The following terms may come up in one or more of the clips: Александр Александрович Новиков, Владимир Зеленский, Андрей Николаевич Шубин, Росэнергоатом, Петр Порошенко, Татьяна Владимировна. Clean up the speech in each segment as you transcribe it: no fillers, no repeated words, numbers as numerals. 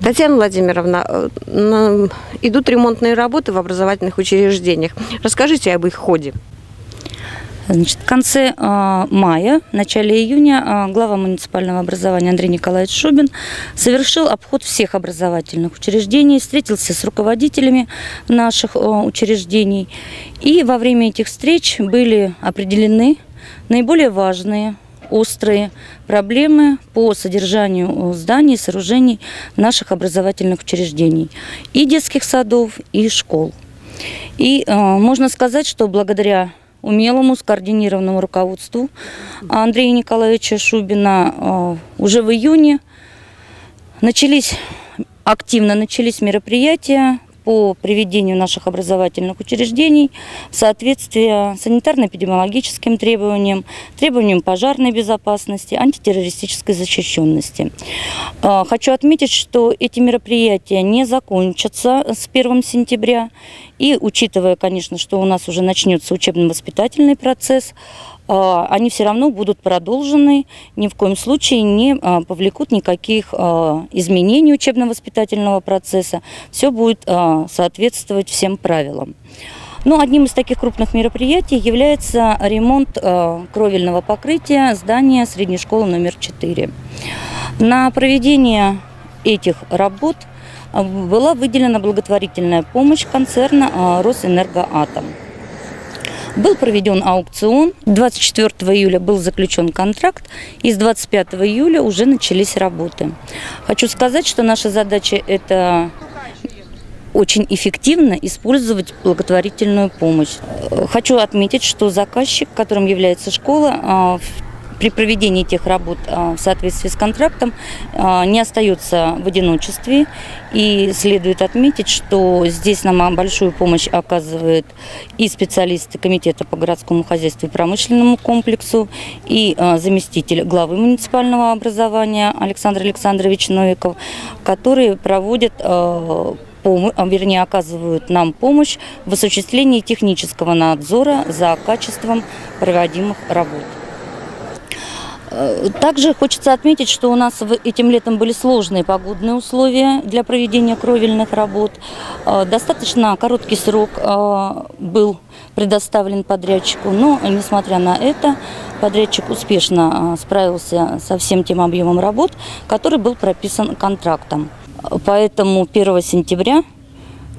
Татьяна Владимировна, идут ремонтные работы в образовательных учреждениях. Расскажите об их ходе. Значит, в конце мая, начале июня глава муниципального образования Андрей Николаевич Шубин совершил обход всех образовательных учреждений, встретился с руководителями наших учреждений. И во время этих встреч были определены наиболее важные, острые проблемы по содержанию зданий и сооружений наших образовательных учреждений, и детских садов, и школ. И можно сказать, что благодаря умелому, скоординированному руководству Андрея Николаевича Шубина уже в июне активно начались мероприятия по приведению наших образовательных учреждений в соответствии с санитарно-эпидемиологическим требованиям, требованиям пожарной безопасности, антитеррористической защищенности. Хочу отметить, что эти мероприятия не закончатся с 1 сентября. И учитывая, конечно, что у нас уже начнется учебно-воспитательный процесс, они все равно будут продолжены, ни в коем случае не повлекут никаких изменений учебно-воспитательного процесса. Все будет соответствовать всем правилам. Но одним из таких крупных мероприятий является ремонт кровельного покрытия здания средней школы номер 4. На проведение этих работ была выделена благотворительная помощь концерна «Росэнергоатом». Был проведен аукцион, 24 июля был заключен контракт, и с 25 июля уже начались работы. Хочу сказать, что наша задача – это очень эффективно использовать благотворительную помощь. Хочу отметить, что заказчик, которым является школа, при проведении тех работ в соответствии с контрактом не остается в одиночестве. И следует отметить, что здесь нам большую помощь оказывают и специалисты Комитета по городскому хозяйству и промышленному комплексу, и заместитель главы муниципального образования Александр Александрович Новиков, которые проводят оказывают нам помощь в осуществлении технического надзора за качеством проводимых работ. Также хочется отметить, что у нас этим летом были сложные погодные условия для проведения кровельных работ. Достаточно короткий срок был предоставлен подрядчику, но, несмотря на это, подрядчик успешно справился со всем тем объемом работ, который был прописан контрактом. Поэтому 1 сентября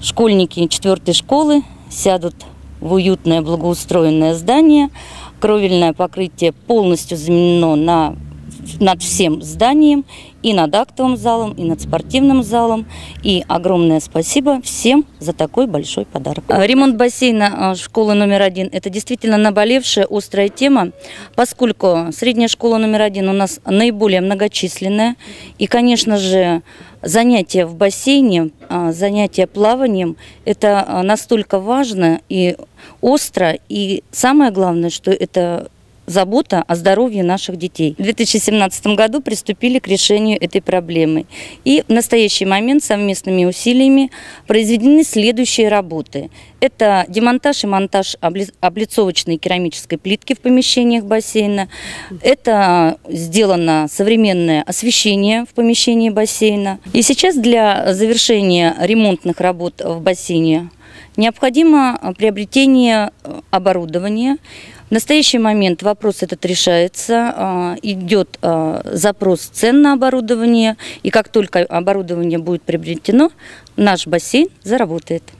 школьники 4-й школы сядут в уютное благоустроенное здание. Кровельное покрытие полностью заменено над всем зданием, и над актовым залом, и над спортивным залом. И огромное спасибо всем за такой большой подарок. Ремонт бассейна школы номер 1 – это действительно наболевшая острая тема, поскольку средняя школа номер 1 у нас наиболее многочисленная. И, конечно же, занятия в бассейне, занятия плаванием – это настолько важно и остро, и самое главное, что это забота о здоровье наших детей. В 2017 году приступили к решению этой проблемы. И в настоящий момент совместными усилиями произведены следующие работы. Это демонтаж и монтаж облицовочной керамической плитки в помещениях бассейна. Это сделано современное освещение в помещении бассейна. И сейчас для завершения ремонтных работ в бассейне необходимо приобретение оборудования. В настоящий момент вопрос этот решается, идет запрос цен на оборудование, и как только оборудование будет приобретено, наш бассейн заработает.